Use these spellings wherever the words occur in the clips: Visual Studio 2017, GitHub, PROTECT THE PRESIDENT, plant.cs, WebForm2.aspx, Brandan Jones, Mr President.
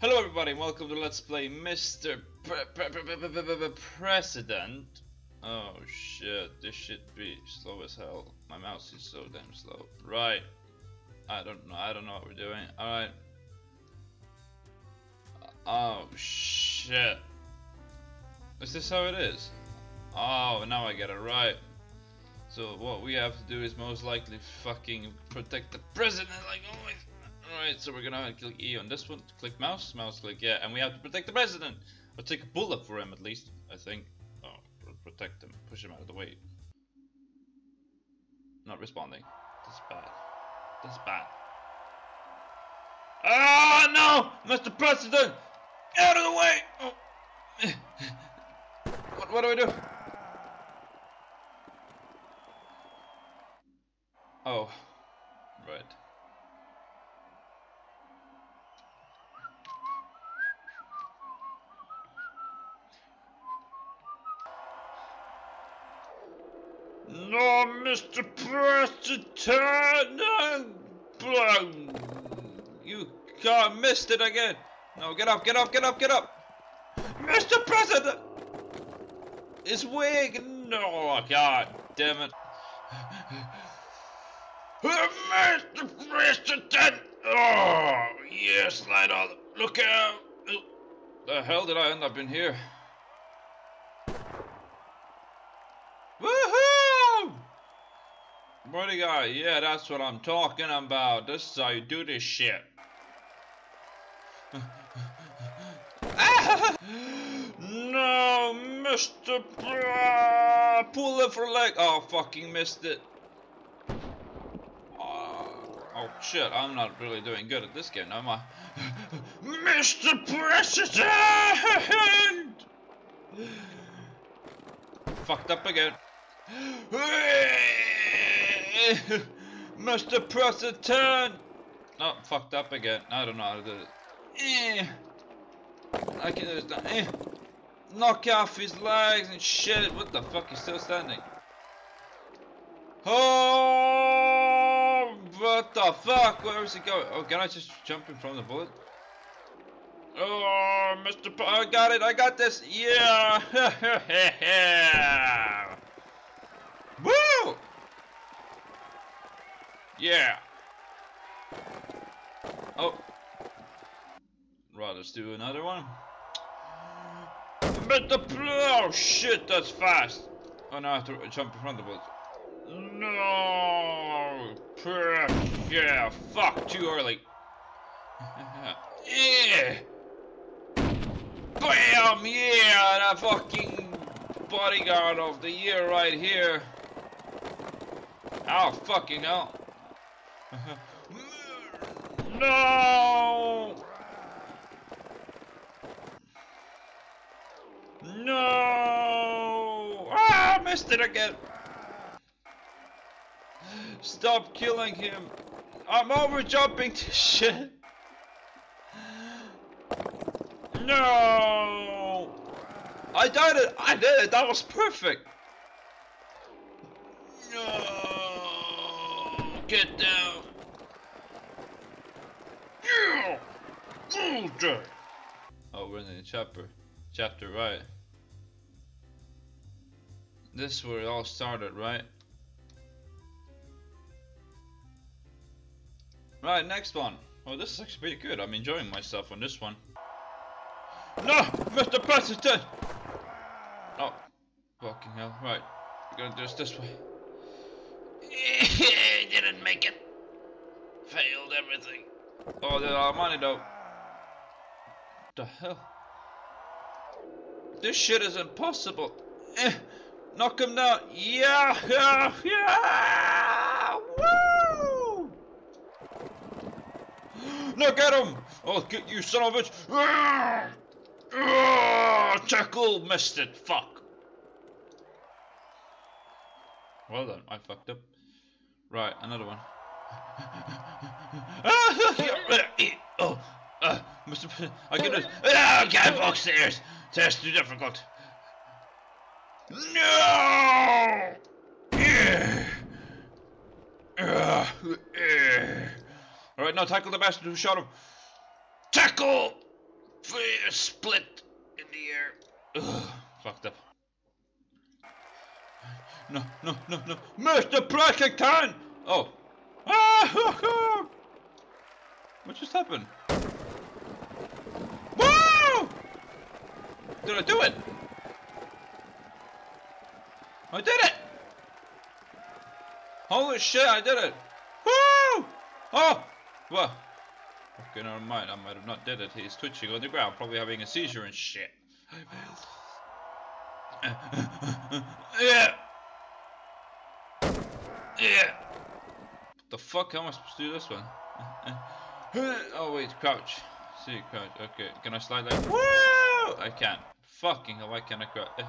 Hello everybody, and welcome to Let's Play Mr. President. Oh shit, this should be slow as hell. My mouse is so damn slow. Right. I don't know what we're doing. Alright. Oh shit. Is this how it is? Oh, now I get it right. So what we have to do is most likely fucking protect the president like always. Alright, so we're gonna click E on this one, click mouse click, yeah, and we have to protect the president! Or take a bullet for him at least, I think. Oh, protect him, push him out of the way. Not responding. That's bad. That's bad. Ah, no! Mr. President! Out of the way! Oh. What do I do? Oh. Right. No, Mr. President! You can't miss it again! No, get up! Mr. President! His wig! No, god damn it! Mr. President! Oh, yes, slide on! Look out! The hell did I end up in here? Buddy guy, yeah, that's what I'm talking about. This is how you do this shit. No, Mr. Pull it for leg. Oh, fucking missed it. Oh, shit, I'm not really doing good at this game, am I? Mr. President! Fucked up again. Mr. President! Oh, fucked up again. I don't know how to do it. I can do this now. Knock off his legs and shit. What the fuck? He's still standing. Oh, what the fuck? Where is he going? Oh, can I just jump in from the bullet? Oh, Mr. I got it. I got this. Yeah. Woo! Yeah! Oh! Right, let's do another one. Oh shit, that's fast! Oh, now I have to jump in front of it. No! Yeah, fuck, too early. Yeah! Bam! Yeah, the fucking bodyguard of the year right here. Oh, fucking hell. No! No! Ah, missed it again! Stop killing him! I'm over jumping to shit! No! I did it! I did it! That was perfect! No! Get down! Oh, we're in the chapter, right? This is where it all started, right? Right, next one. Oh, this is actually pretty good. I'm enjoying myself on this one. No, Mr. President! Oh, fucking hell. Right, we're gonna do this way. Didn't make it. Failed everything. Oh, there's our money though. What the hell? This shit is impossible. Knock him down. Yeah. Woo! Look at him. I'll get you, son of a bitch. Tackle, missed it. Fuck. Well done. I fucked up. Right, another one. Mr. President, I get it. Get upstairs. Test too difficult. No. All right, now tackle the bastard who shot him. Tackle. fire split in the air. Ugh, fucked up. No, no, no, no. Mr. President! Oh. Ah! What just happened? Woo! Did I do it? I did it! Holy shit, I did it! Woo! Oh! Well. Okay, never mind. I might have not did it. He's twitching on the ground, probably having a seizure and shit. Yeah! Yeah! What the fuck? How am I supposed to do this one? Oh wait, crouch. See, crouch. Okay, can I slide like? Woo! I can. Fucking hell, why can't I crouch?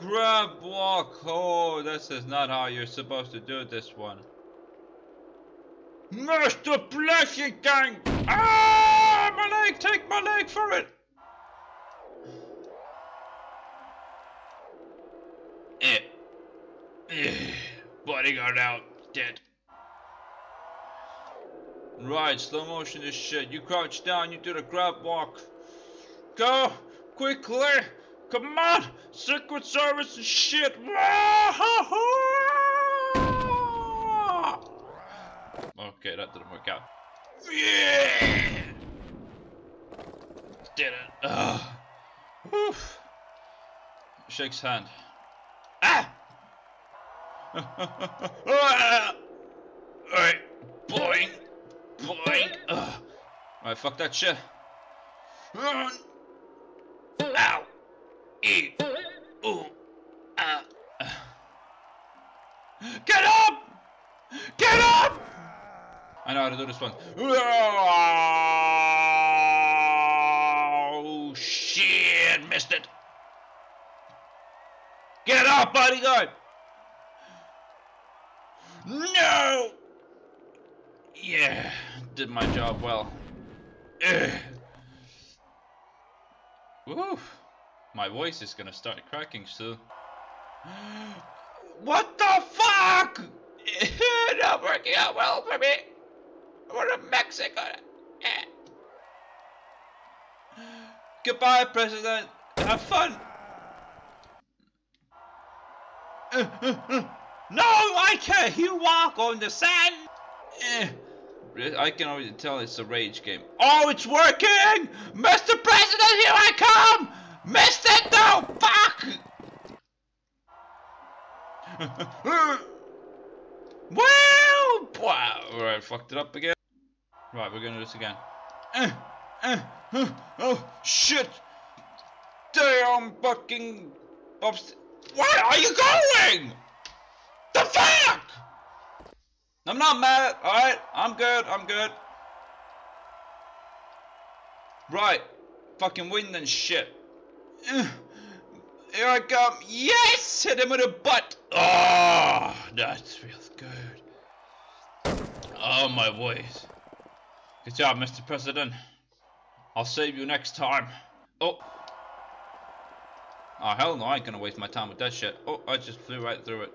Grab, walk, hold. This is not how you're supposed to do this one. Mr. President! Ah! My leg! Take my leg for it! Bodyguard out. Dead. Right, slow motion this shit. You crouch down, you do the grab walk. Go! Quickly! Come on! Secret Service and shit! Okay, that didn't work out. Yeah! Did it. Oof. Shakes hand. Ah! Alright. Boing. Boing. Alright, fuck that shit. Ow. E. Ooh. Ah. Get up! Get up! I know how to do this one. Oh, shit. Missed it. Get up, bodyguard! No! Yeah, did my job well. Ugh. Woo! My voice is gonna start cracking soon. What the fuck? Not working out well for me. What a Mexico. Goodbye, President. Have fun. No, I can't! You walk on the sand! I can already tell it's a rage game. Oh, it's working! Mr. President, here I come! Missed it though! Fuck! Well, wow. Alright, fucked it up again. Right, we're gonna do this again. Oh, shit! Damn fucking... Where are you going?! The fuck! I'm not mad, alright? I'm good, I'm good. Right. Fucking wind and shit. Here I come. Yes! Hit him with a butt. Oh, that feels good. Oh, my voice. Good job, Mr. President. I'll save you next time. Oh. Oh, hell no, I ain't gonna waste my time with that shit. Oh, I just flew right through it.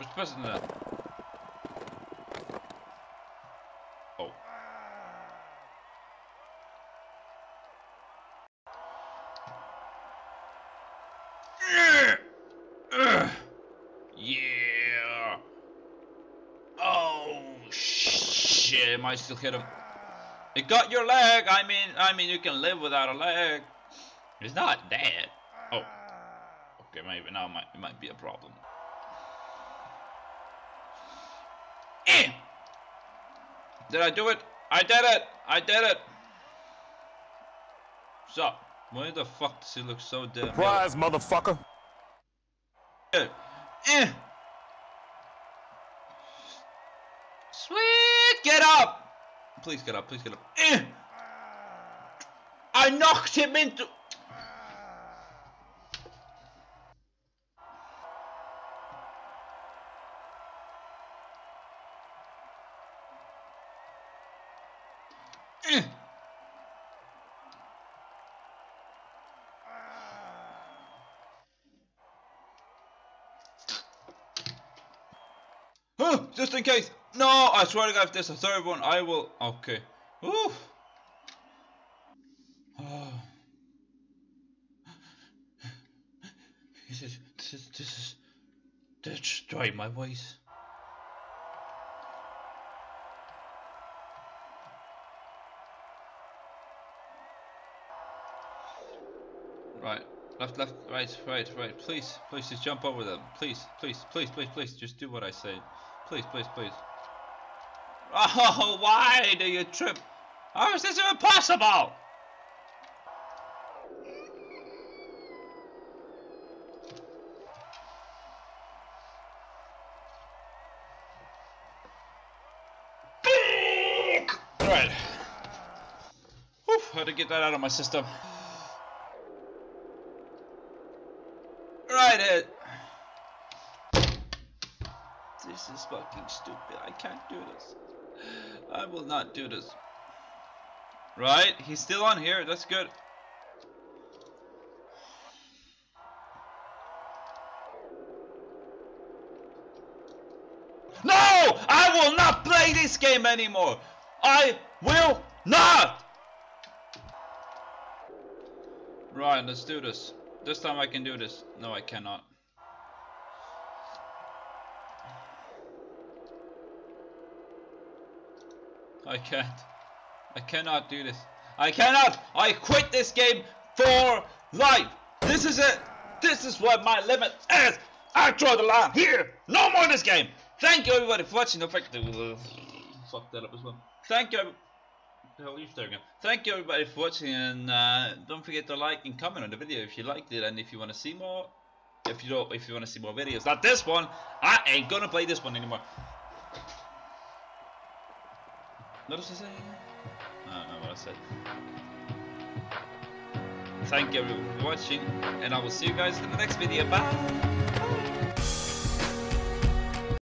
Mr. President. Oh. Yeah. Oh shit! Might still hit him. It got your leg. I mean, you can live without a leg. It's not dead. Oh. Okay, maybe now it might be a problem. Did I do it? I did it! I did it! So, why the fuck does he look so damn? Surprise, motherfucker! Sweet! Get up! Please get up, please get up. I knocked him into... Oh, just in case. No, I swear to God, if there's a third one, I will. Okay. Woo. Oh. This is destroy my voice. Right, left, left, right, right, right. Please, please, just jump over them. Please, please, please, please, please. Just do what I say. Please, please, please. Oh, why do you trip? How is this even possible? Alright. Whew, had to get that out of my system. Right it. This is fucking stupid. I can't do this. I will not do this. Right, he's still on here. That's good. No! I will not play this game anymore. I will not! Right, let's do this. This time I can do this. No, I cannot. I can't. I cannot do this. I cannot! I quit this game for life! This is it! This is what my limit is! I draw the line here! No more this game! Thank you everybody for watching. Fuck that up as well. Thank you. Thank you everybody for watching, and don't forget to like and comment on the video if you liked it, and if you want to see more, if you want to see more videos like this one. I ain't gonna play this one anymore. What was I saying? I don't know what I said. Thank you everyone for watching, and I will see you guys in the next video. Bye.